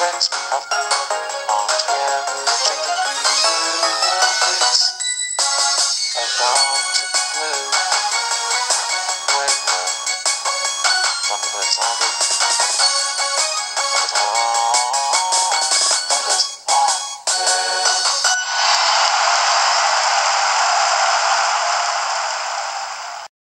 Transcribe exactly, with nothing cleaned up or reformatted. friends of all everything is, and all to blue when from the birds I